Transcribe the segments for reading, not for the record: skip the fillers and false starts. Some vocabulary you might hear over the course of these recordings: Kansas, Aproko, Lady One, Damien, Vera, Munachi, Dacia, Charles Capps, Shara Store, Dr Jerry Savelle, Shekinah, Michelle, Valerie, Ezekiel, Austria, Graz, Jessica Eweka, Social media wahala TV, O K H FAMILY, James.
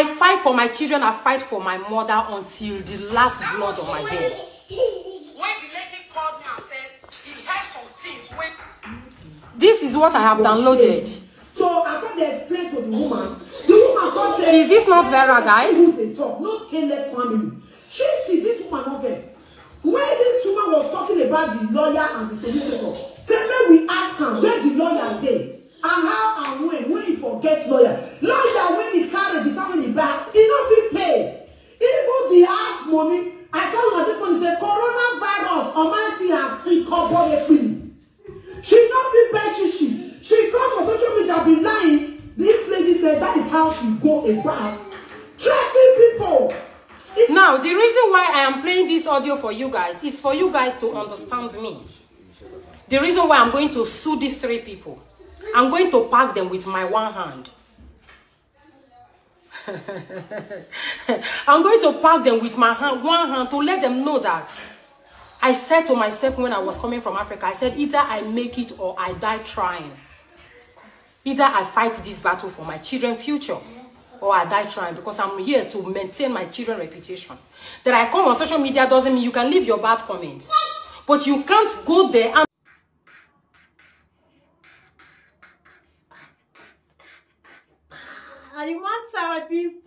I fight for my children, I fight for my mother until the last blood of my vein. When the lady called me and said, he has some things, this is what I have downloaded. So I thought they explained to the woman. The woman got said, is this not Vera, guys? Not Caleb family. She, this woman not best. When this woman was talking about the lawyer and the solicitor, said when we asked him where the lawyer day and how and when he forgets lawyer when he carried the time in the back, he doesn't pay. He put the ass money. I told him at this point, he said, coronavirus, Almighty has sick up all the queen. She not be patient. She come on social media, be lying. This lady said that is how she go about tracking people. Now, the reason why I am playing this audio for you guys is for you guys to understand me. The reason why I'm going to sue these three people, I'm going to pack them with my one hand. I'm going to pack them with my hand, one hand, to let them know that I said to myself when I was coming from Africa, I said, either I make it or I die trying. Either I fight this battle for my children's future, or I die trying, because I'm here to maintain my children's reputation. That I come on social media doesn't mean you can leave your bad comments, but you can't go there and I want our people.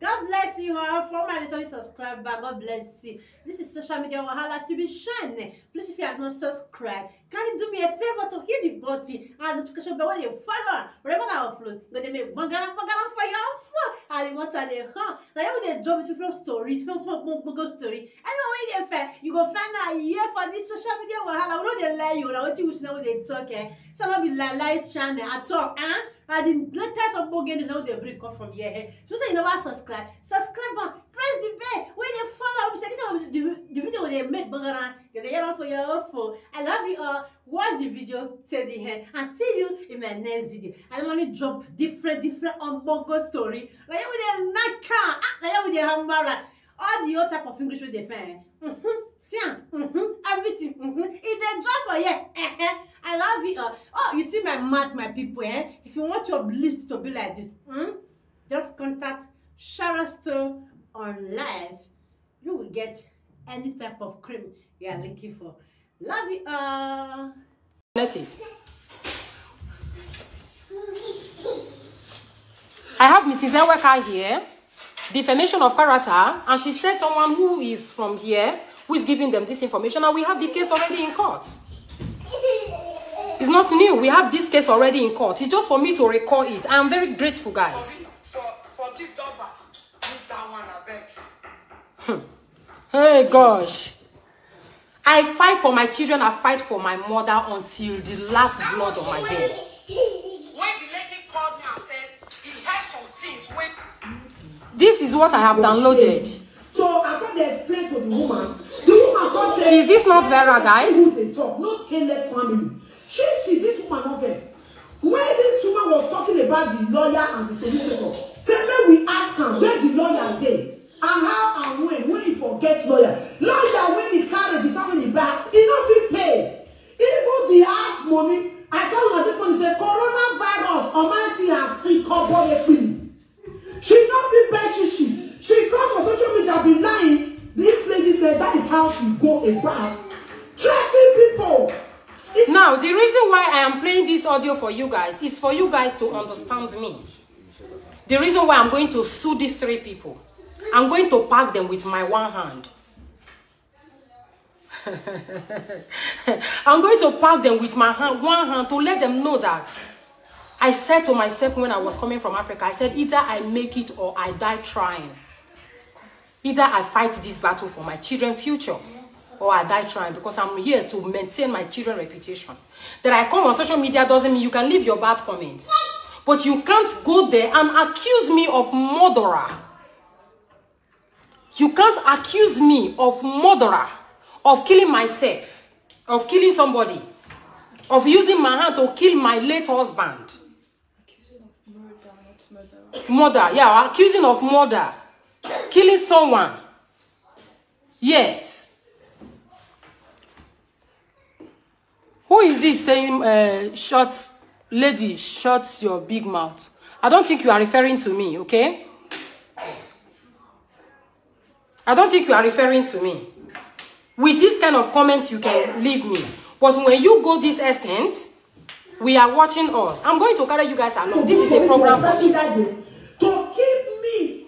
God bless you all. For my little subscriber, God bless you. This is Social Media Wahala TV channel. Please, if you have not subscribed, can you do me a favor to hit the button and notification bell when you follow? Wherever I upload, go to make one gallon for your phone. I want to the home. Now you will drop it from story, from story. Anyway, you go find out here for this Social Media Wahala. We don't lie you. Now what you wish now they talk. So not be live channel at talk, huh? And the latest of Bogan is now they break off from here. So you never subscribe. Subscribe button, press the bell. When you follow, say the video they make Bogan, get the yellow for your phone. I love you all. Watch the video till the end and see you in my next video. I only drop different bongo story. Like with a naka, like with a hambara. All the other type of English with the fan. Everything. It's a drop for you. I love it. Oh, you see my math, my people. Eh? If you want your list to be like this, just contact Shara Store on live. You will get any type of cream you are looking for. Love it. That's it. I have Mrs. Eweka here. Defamation of character, and she said someone who is from here who is giving them this information, and we have the case already in court. It's not new. We have this case already in court. It's just for me to recall it. I am very grateful, guys. For this number, give that one a beg. Hey, gosh. I fight for my children. I fight for my mother until the last blood of my vein. When the lady called me and said, he has some things. This is what I have downloaded. So I thought they explained to the woman. The woman got said, is this not Vera, guys? Not Caleb family. She, this woman not best. When this woman was talking about the lawyer and the solicitor, said when we asked him where the lawyer day and how and when he forgets lawyer when he carried the time in the back, he doesn't pay. He put the ass money. I told him at this point, he said, coronavirus, Almighty has sick up all the queen. She not be patient. She come on social media, be lying. This lady said that is how she go about tracking people. Now, the reason why I am playing this audio for you guys is for you guys to understand me. The reason why I'm going to sue these three people, I'm going to pack them with my one hand. I'm going to pack them with my hand, one hand, to let them know that I said to myself when I was coming from Africa, I said, either I make it or I die trying. Either I fight this battle for my children's future, or I die trying, because I'm here to maintain my children's reputation. That I come on social media doesn't mean you can leave your bad comments. But you can't go there and accuse me of murderer. You can't accuse me of murderer, of killing myself, of killing somebody, of using my hand to kill my late husband. Accusing of murder, not murderer. Murder, yeah, accusing of murder. Killing someone. Yes. Who is this saying, shut, lady, shut your big mouth? I don't think you are referring to me, okay? I don't think you are referring to me. With this kind of comments, you can leave me. But when you go this extent, we are watching us. I'm going to carry you guys along. This is a program for me. To keep me,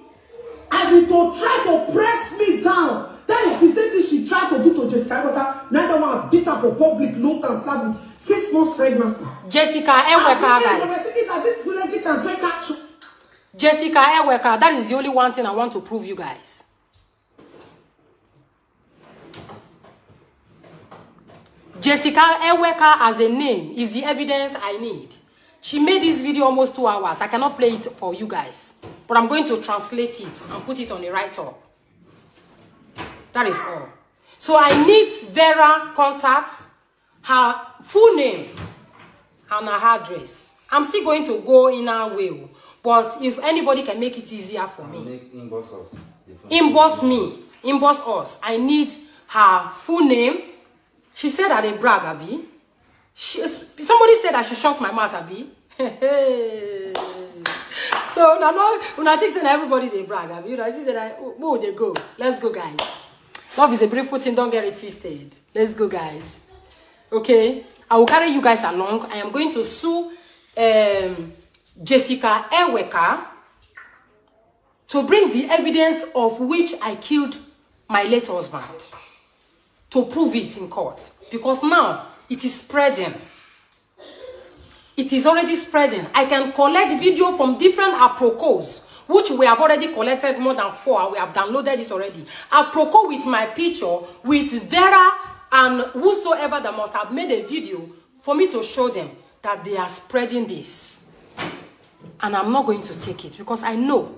as it will try to press me down. That is the same thing she tried to do to Jessica Eweka. Neither one beat her for public look and start with 6 months pregnancy. Jessica Eweka, guys. Jessica Eweka, that is the only one thing I want to prove you guys. Jessica Eweka as a name is the evidence I need. She made this video almost 2 hours. I cannot play it for you guys. But I'm going to translate it and put it on the write-up. That is all. So I need Vera contacts, her full name, and her address. I'm still going to go in her way. But if anybody can make it easier for me. Inbox us. Inbox me. Inbox us. I need her full name. She said that they brag, Abby. Somebody said I should shut my mouth, Abby. So now, when I think everybody they brag, Abby. I think that oh, they go. Let's go, guys. Love is a beautiful thing. Don't get it twisted. Let's go, guys. Okay, I will carry you guys along. I am going to sue Jessica Eweka to bring the evidence of which I killed my late husband, to prove it in court, because now it is spreading. It is already spreading. I can collect video from different Aprokos, which we have already collected more than 4, and we have downloaded it already. Aproko with my picture, with Vera, and whosoever that must have made a video for me to show them that they are spreading this. And I'm not going to take it, because I know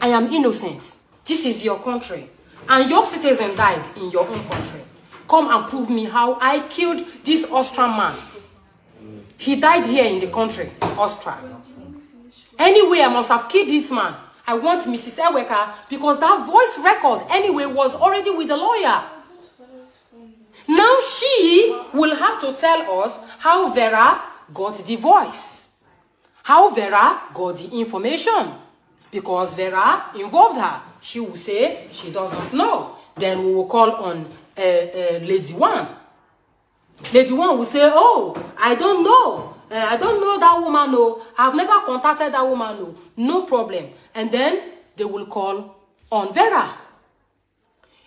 I am innocent. This is your country, and your citizen died in your own country. Come and prove me how I killed this Austrian man. He died here in the country, Austria. Anyway, I must have killed this man. I want Mrs. Eweka, because that voice record, anyway, was already with the lawyer. Now she will have to tell us how Vera got the voice, how Vera got the information, because Vera involved her. She will say she doesn't know. Then we will call on Lady One. Lady One will say, oh, I don't know. I don't know that woman, no. I've never contacted that woman, no. No problem. And then they will call on Vera.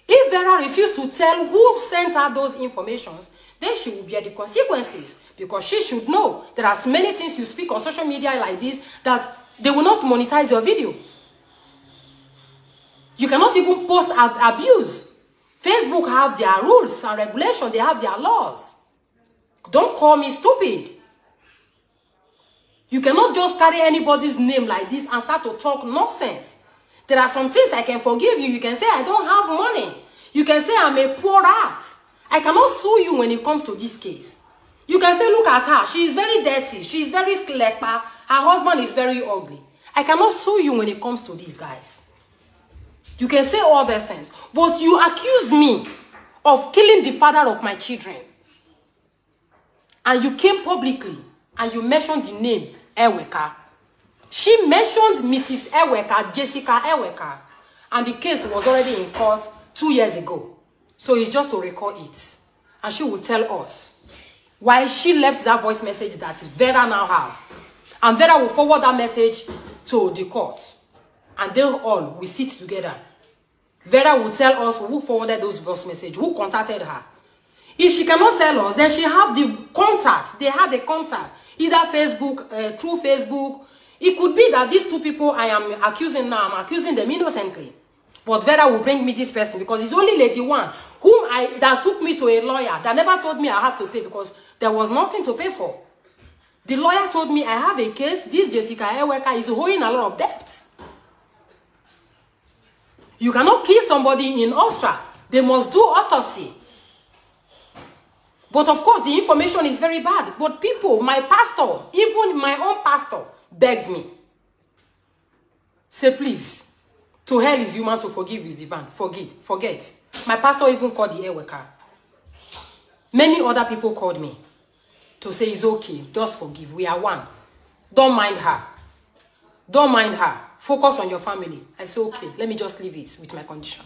If Vera refuses to tell who sent her those informations, then she will bear the consequences, because she should know. There are many things you speak on social media like this that they will not monetize your video. You cannot even post abuse. Facebook have their rules and regulations. They have their laws. Don't call me stupid. You cannot just carry anybody's name like this and start to talk nonsense. There are some things I can forgive you. You can say, I don't have money. You can say, I'm a poor rat. I cannot sue you when it comes to this case. You can say, look at her. She is very dirty. She is very sklepper. Her husband is very ugly. I cannot sue you when it comes to these guys. You can say all those things. But you accuse me of killing the father of my children. And you came publicly and you mentioned the name Eweka. She mentioned Mrs. Eweka, Jessica Eweka. And the case was already in court 2 years ago. So it's just to record it. And she will tell us why she left that voice message that Vera now have. And Vera will forward that message to the court. And they all will sit together. Vera will tell us who forwarded those voice messages, who contacted her. If she cannot tell us, then she have the contact. They had the contact, either Facebook, through Facebook. It could be that these two people I am accusing now, I'm accusing them innocently. But Vera will bring me this person, because it's only Lady One whom that took me to a lawyer that never told me I have to pay, because there was nothing to pay for. The lawyer told me I have a case. This Jessica Eweka is owing a lot of debt. You cannot kill somebody in Austria. They must do autopsy. But of course, the information is very bad. But people, my pastor, even my own pastor, begged me. Say, please, to hell is human, to forgive is divine. Forget. My pastor even called the Eweka. Many other people called me to say, it's okay, just forgive. We are one. Don't mind her. Don't mind her. Focus on your family. I say, okay, let me just leave it with my condition.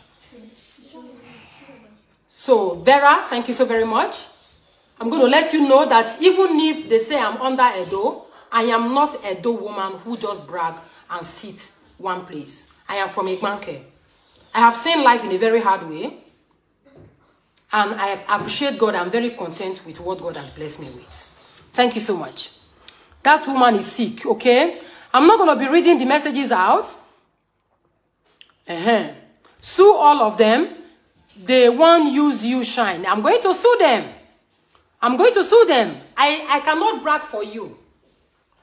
So, Vera, thank you so very much. I'm going to let you know that even if they say I'm under Edo, I am not a Edo woman who just brag and sit one place. I am from Ikmanke. I have seen life in a very hard way. And I appreciate God. I'm very content with what God has blessed me with. Thank you so much. That woman is sick, okay? I'm not going to be reading the messages out. Sue all of them. They won't use you shine. I'm going to sue them. I'm going to sue them. I cannot brag for you.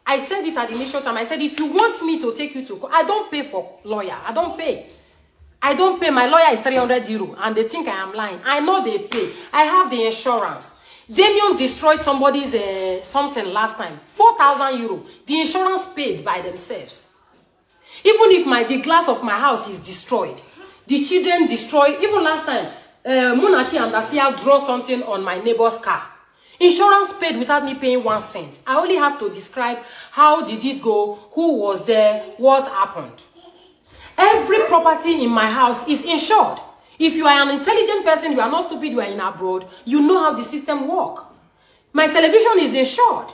I said it at the initial time. I said, if you want me to take you to court, I don't pay for lawyer. I don't pay. I don't pay. My lawyer is 300 euro, and they think I am lying. I know they pay. I have the insurance. Damien destroyed somebody's something last time. 4,000 euro. The insurance paid by themselves. Even if the glass of my house is destroyed, the children destroy. Even last time, Munachi and Dacia draw something on my neighbor's car. Insurance paid without me paying 1 cent. I only have to describe how did it go, who was there, what happened. Every property in my house is insured. If you are an intelligent person, you are not stupid, you are in abroad, you know how the system works. My television is insured.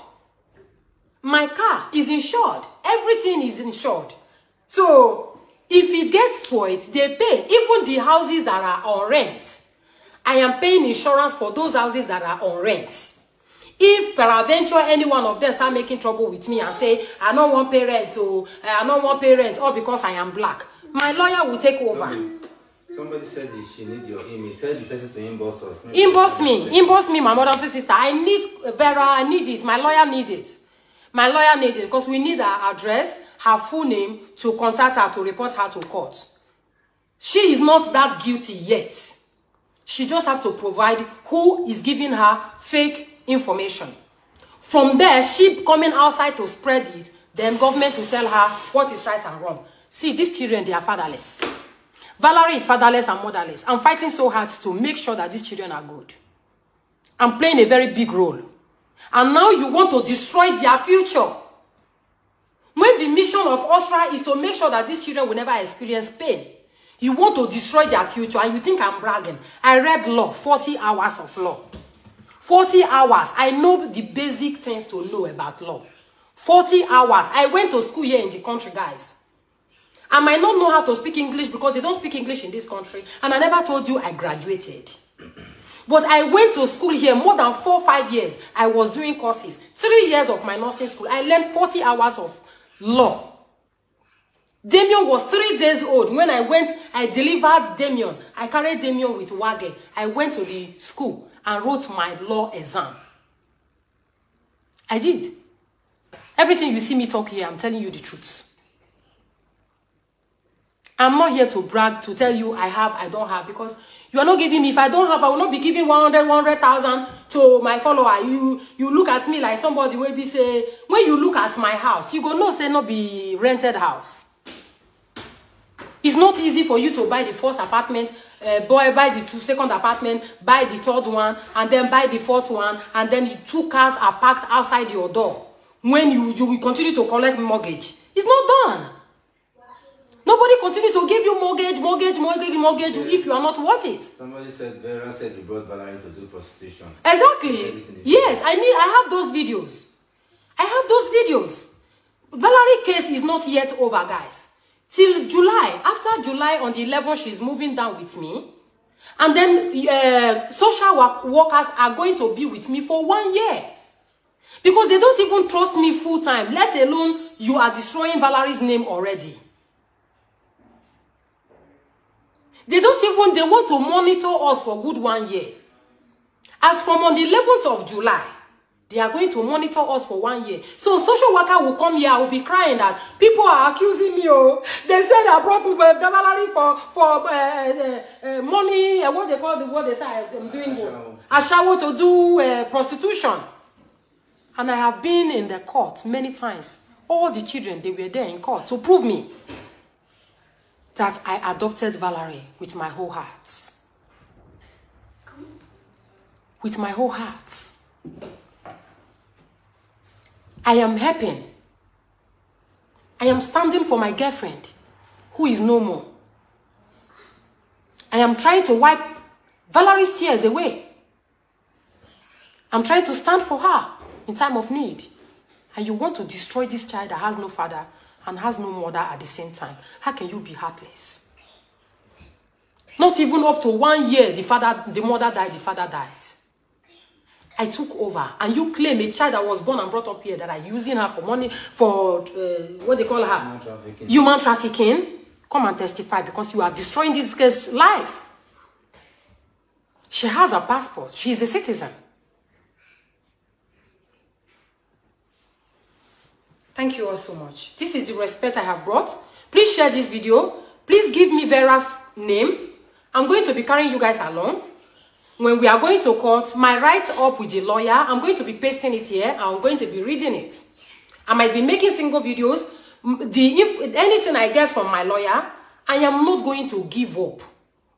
My car is insured. Everything is insured. So, if it gets spoiled, they pay. Even the houses that are on rent. I am paying insurance for those houses that are on rent. If peradventure any one of them start making trouble with me and say, I don't want pay rent, or I don't want pay rent, or because I am black, my lawyer will take over. Somebody said she needs your email. Tell the person to inbox us. Inbox me. Inbox me, my mother and sister. I need Vera. I need it. My lawyer needs it. My lawyer needs it because we need her address, her full name, to contact her, to report her to court. She is not that guilty yet. She just has to provide who is giving her fake information. From there, she coming outside to spread it. Then government will tell her what is right and wrong. See, these children, they are fatherless. Valerie is fatherless and motherless. I'm fighting so hard to make sure that these children are good. I'm playing a very big role. And now you want to destroy their future. When the mission of Austria is to make sure that these children will never experience pain. You want to destroy their future and you think I'm bragging. I read law, 40 hours of law. 40 hours. I know the basic things to know about law. 40 hours. I went to school here in the country, guys. I might not know how to speak English because they don't speak English in this country. And I never told you I graduated. But I went to school here more than 4 or 5 years. I was doing courses. 3 years of my nursing school. I learned 40 hours of law. Damien was 3 days old. When I went, I delivered Damien. I carried Damien with Wage. I went to the school and wrote my law exam. I did. Everything you see me talk here, I'm telling you the truth. I'm not here to brag, to tell you I have, I don't have, because you are not giving me. If I don't have, I will not be giving 100,000 to my follower. You look at me like somebody will be say, when you look at my house, you go no say no be rented house. It's not easy for you to buy the first apartment, buy the second apartment, buy the third one, and then buy the fourth one, and then 2 cars are parked outside your door. When you continue to collect mortgage, it's not done. Nobody continue to give you mortgage if you are not worth it. Somebody said, Vera said you brought Valerie to do prostitution. Exactly. Yes, I have those videos. I have those videos. Valerie's case is not yet over, guys. Till July, after July on the 11th, she's moving down with me. And then social workers are going to be with me for 1 year. Because they don't even trust me full time, let alone you are destroying Valerie's name already. They don't even, they want to monitor us for good 1 year. As from on the 11th of July, they are going to monitor us for 1 year. So social worker will come here, I will be crying that people are accusing me. Oh, they said I brought the Valerie for money, what they call, what they say I'm doing. I shower to do prostitution. And I have been in the court many times. All the children, they were there in court to prove me that I adopted Valerie with my whole heart. With my whole heart. I am helping. I am standing for my girlfriend, who is no more. I am trying to wipe Valerie steers away. I'm trying to stand for her in time of need. And you want to destroy this child that has no father and has no mother at the same time. How can you be heartless? Not even up to 1 year, the mother died, the father died. I took over, and you claim a child that was born and brought up here that are using her for money, for what they call her? Human trafficking. Human trafficking. Come and testify, because you are destroying this girl's life. She has a passport. She is a citizen. Thank you all so much. This is the respect I have brought. Please share this video. Please give me Vera's name. I'm going to be carrying you guys along. When we are going to court, my write-up with the lawyer, I'm going to be pasting it here. I'm going to be reading it. I might be making single videos. If anything I get from my lawyer, I am not going to give up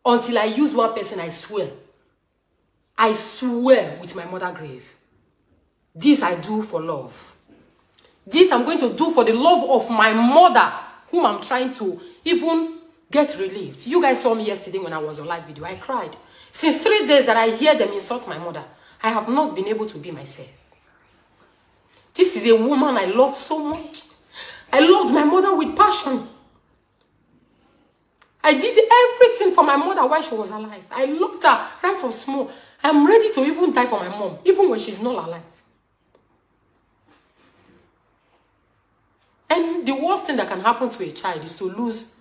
until I use one person, I swear. I swear with my mother grave. This I do for love. This I'm going to do for the love of my mother, whom I'm trying to even get relieved. You guys saw me yesterday when I was on live video. I cried. Since 3 days that I hear them insult my mother, I have not been able to be myself. This is a woman I loved so much. I loved my mother with passion. I did everything for my mother while she was alive. I loved her right from small. I'm ready to even die for my mom, even when she's not alive. And the worst thing that can happen to a child is to lose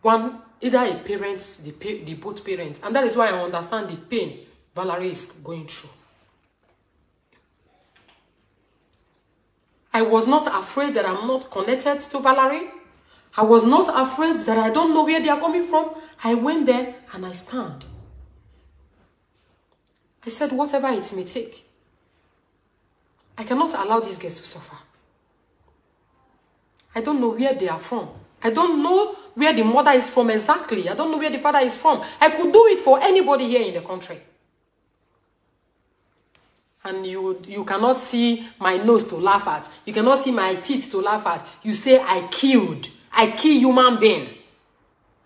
one, either a parent, the both parents. And that is why I understand the pain Valerie is going through. I was not afraid that I'm not connected to Valerie. I was not afraid that I don't know where they are coming from. I went there and I stand. I said, whatever it may take, I cannot allow these girls to suffer. I don't know where they are from. I don't know where the mother is from exactly. I don't know where the father is from. I could do it for anybody here in the country. And you cannot see my nose to laugh at. You cannot see my teeth to laugh at. You say, I killed. I kill human being.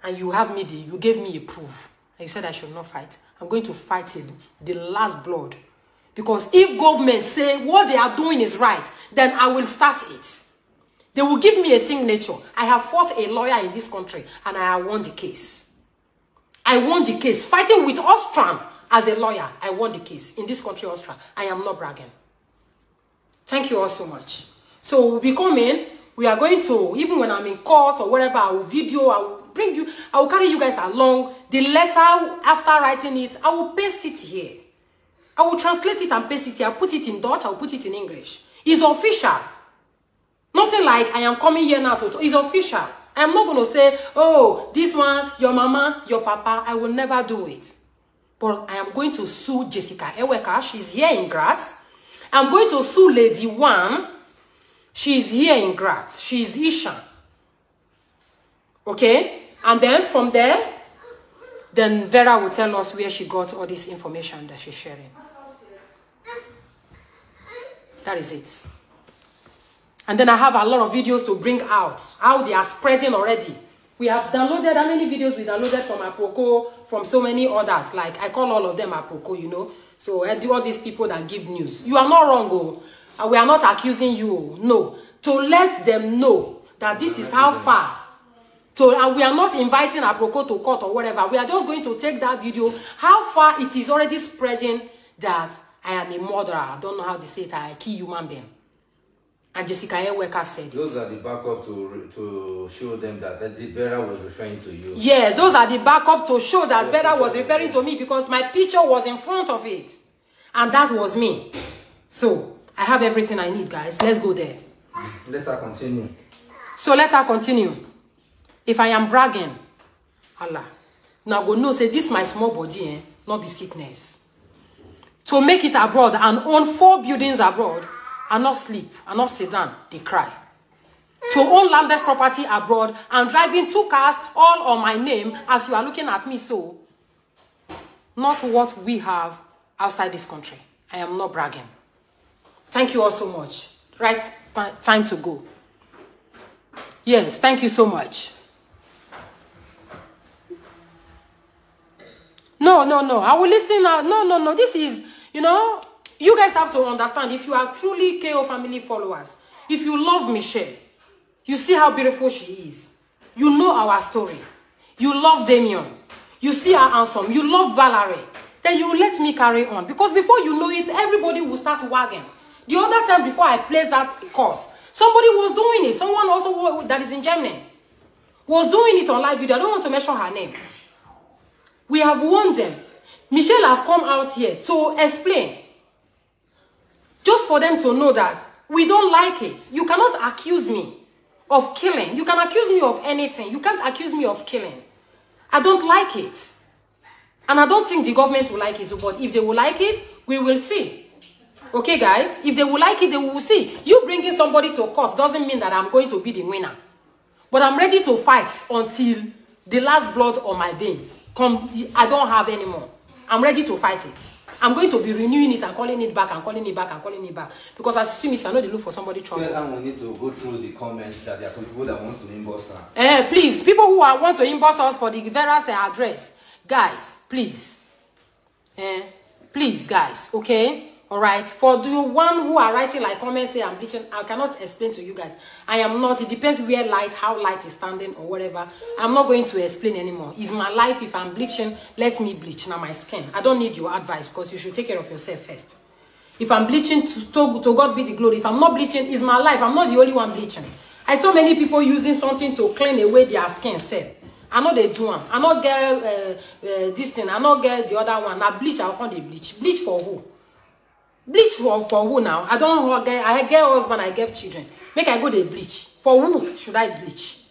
And you gave me a proof. And you said I should not fight. I'm going to fight it, the last blood. Because if government say what they are doing is right, then I will start it. They will give me a signature. I have fought a lawyer in this country and I won the case. I won the case. Fighting with Austria as a lawyer, I won the case. In this country, Austria, I am not bragging. Thank you all so much. So we'll be coming. We are going to, even when I'm in court or wherever, I will video, I will bring you, I will carry you guys along. The letter, after writing it, I will paste it here. I will translate it and paste it here. I'll put it in Dutch, I'll put it in English. It's official. Nothing like I am coming here now to, it's official. I am not going to say, oh, this one, your mama, your papa. I will never do it. But I am going to sue Jessica Eweka. She's here in Graz. I'm going to sue Lady One. She's here in Graz. She's Isha. Okay? And then from there, then Vera will tell us where she got all this information that she's sharing. That is it. And then I have a lot of videos to bring out, how they are spreading already. We have downloaded, how many videos we downloaded from Aproko, from so many others. Like, I call all of them Aproko, you know. So, I do all these people that give news. You are not wrong, oh. We are not accusing you, no. To let them know that this is how far. And we are not inviting Aproko to court or whatever. We are just going to take that video, how far it is already spreading that I am a murderer. I don't know how they say it. I kill human being. And Jessica Eweka said those are the backup to show them that Vera was referring to you. Yes, those are the backup to show that Vera was referring to me because my picture was in front of it. And that was me. So, I have everything I need, guys. Let's go there. Let her continue. So, let her continue. If I am bragging, Allah. Now, go no say, this is my small body, eh? Not be sickness. To make it abroad and own 4 buildings abroad, and not sleep, and not sit down, they cry. To own landless property abroad and driving 2 cars all on my name as you are looking at me so. Not what we have outside this country. I am not bragging. Thank you all so much. Right, time to go. Yes, thank you so much. No, No. I will listen now. No. This is, you guys have to understand, if you are truly KO family followers, if you love Michelle, you see how beautiful she is. You know our story. You love Damien. You see her handsome. You love Valerie. Then you let me carry on. Because before you know it, everybody will start wagging. The other time before I placed that course, somebody was doing it. Someone also that is in Germany was doing it on live video. I don't want to mention her name. We have warned them. Michelle have come out here to explain. Just for them to know that we don't like it. You cannot accuse me of killing. You can accuse me of anything. You can't accuse me of killing. I don't like it. And I don't think the government will like it. But if they will like it, we will see. Okay, guys? If they will like it, they will see. You bringing somebody to court doesn't mean that I'm going to be the winner. But I'm ready to fight until the last blood on my veins. I don't have any more. I'm ready to fight it. I'm going to be renewing it and calling it back and calling it back and calling it back. Because as you see me, I know they look for somebody trouble. Tell them we need to go through the comments that there are some people that want to inbox her. Please, people who want to inbox us for the Vera's address, guys, please. Please, guys, okay? Alright, for the one who are writing like comments, say I'm bleaching, I cannot explain to you guys. I am not, it depends where light, how light is standing or whatever. I'm not going to explain anymore. It's my life. If I'm bleaching, let me bleach. Now my skin. I don't need your advice because you should take care of yourself first. If I'm bleaching, to God be the glory. If I'm not bleaching, it's my life. I'm not the only one bleaching. I saw many people using something to clean away their skin self. I know they do one. I not get this thing. I not get the other one. I bleach, I'll come they bleach. Bleach for who? Bleach for who now? I don't get. I get husband, I get children. Make I go to bleach. For who should I bleach?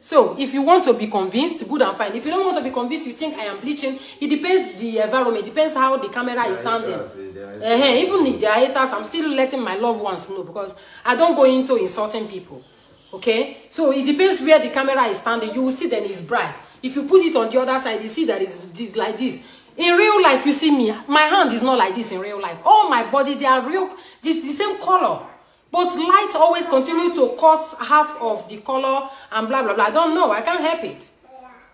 So if you want to be convinced, good and fine. If you don't want to be convinced, you think I am bleaching. It depends the environment. It depends how the camera is standing. Even if they are haters, I'm still letting my loved ones know because I don't go into insulting people. Okay. So it depends where the camera is standing. You will see that it's bright. If you put it on the other side, you see that it's like this. In real life, you see me, my hand is not like this in real life. All my body, they are real, this the same color. But light always continue to cut half of the color and blah, blah, blah. I don't know. I can't help it.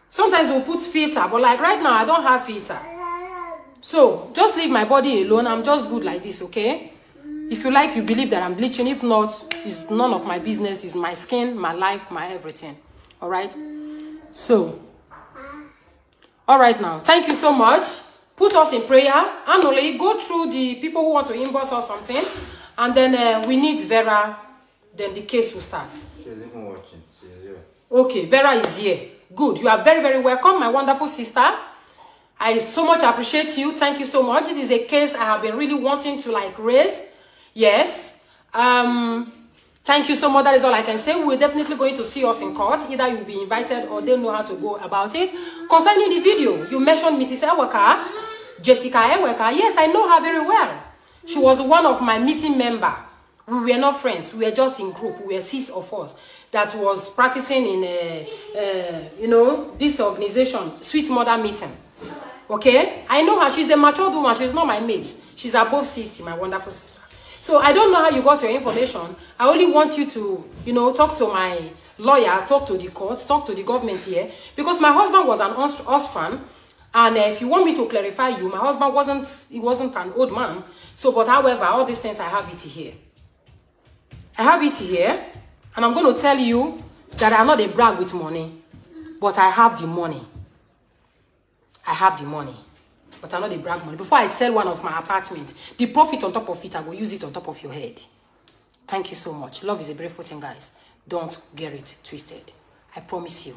Sometimes we'll put filter, but like right now, I don't have filter. So just leave my body alone. I'm just good like this, okay? If you like, you believe that I'm bleaching. If not, it's none of my business. It's my skin, my life, my everything. All right? So... all right now, thank you so much. Put us in prayer. Annually, go through the people who want to inbox or something. And then we need Vera. Then the case will start. She's even watching. She's here. Okay, Vera is here. Good. You are very, very welcome, my wonderful sister. I so much appreciate you. Thank you so much. This is a case I have been really wanting to like raise. Yes. Thank you so much. That is all I can say. We're definitely going to see us in court. Either you'll be invited or they'll know how to go about it. Concerning the video, you mentioned Mrs. Eweka, Jessica Eweka. Yes, I know her very well. She was one of my meeting members. We were not friends. We were just in group. We were 6 of us that was practicing in, this organization, Sweet Mother Meeting. Okay? I know her. She's a mature woman. She's not my mate. She's above 60, my wonderful sister. So I don't know how you got your information. I only want you to, talk to my lawyer, talk to the court, talk to the government here. Because my husband was an Austrian, and if you want me to clarify you, my husband wasn't an old man. So, but however, all these things, I have it here. I have it here, and I'm going to tell you that I'm not a brag with money, but I have the money. I have the money. But I'm not a brag money. Before I sell one of my apartments, the profit on top of it, I will use it on top of your head. Thank you so much. Love is a beautiful thing, guys. Don't get it twisted. I promise you.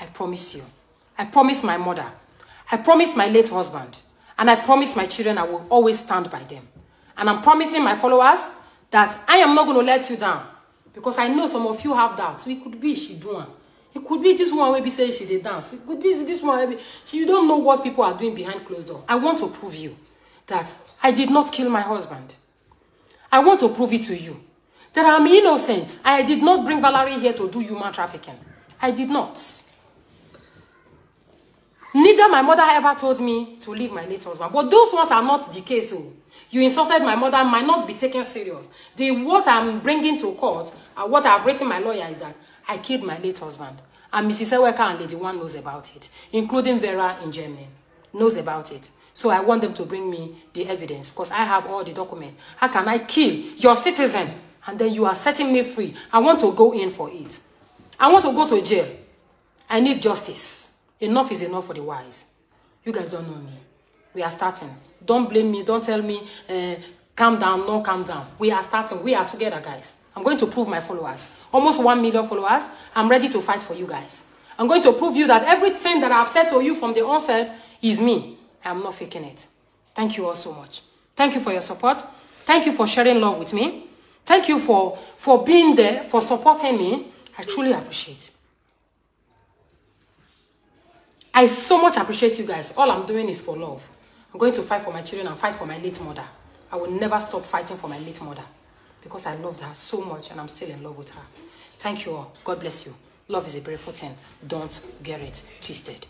I promise you. I promise my mother. I promise my late husband. And I promise my children I will always stand by them. And I'm promising my followers that I am not going to let you down. Because I know some of you have doubts. It could be she doing. It could be this one will be saying she did dance. It could be this one. You don't know what people are doing behind closed door. I want to prove you that I did not kill my husband. I want to prove it to you that I'm innocent. I did not bring Valerie here to do human trafficking. I did not. Neither my mother ever told me to leave my late husband. But those ones are not the case. So you insulted my mother might not be taken serious. What I'm bringing to court and what I've written my lawyer is that I killed my late husband, and Mrs. Eweka and Lady One knows about it, including Vera in Germany. knows about it. So I want them to bring me the evidence because I have all the documents. How can I kill your citizen? And then you are setting me free. I want to go in for it. I want to go to jail. I need justice. Enough is enough for the wise. You guys don't know me. We are starting. Don't blame me. Don't tell me, calm down. No, calm down. We are starting. We are together, guys. I'm going to prove my followers. Almost 1 million followers. I'm ready to fight for you guys. I'm going to prove you that everything that I've said to you from the onset is me. I'm not faking it. Thank you all so much. Thank you for your support. Thank you for sharing love with me. Thank you for being there, for supporting me. I truly appreciate. I so much appreciate you guys. All I'm doing is for love. I'm going to fight for my children and fight for my late mother. I will never stop fighting for my late mother because I loved her so much and I'm still in love with her. Thank you all. God bless you. Love is a beautiful thing. Don't get it twisted.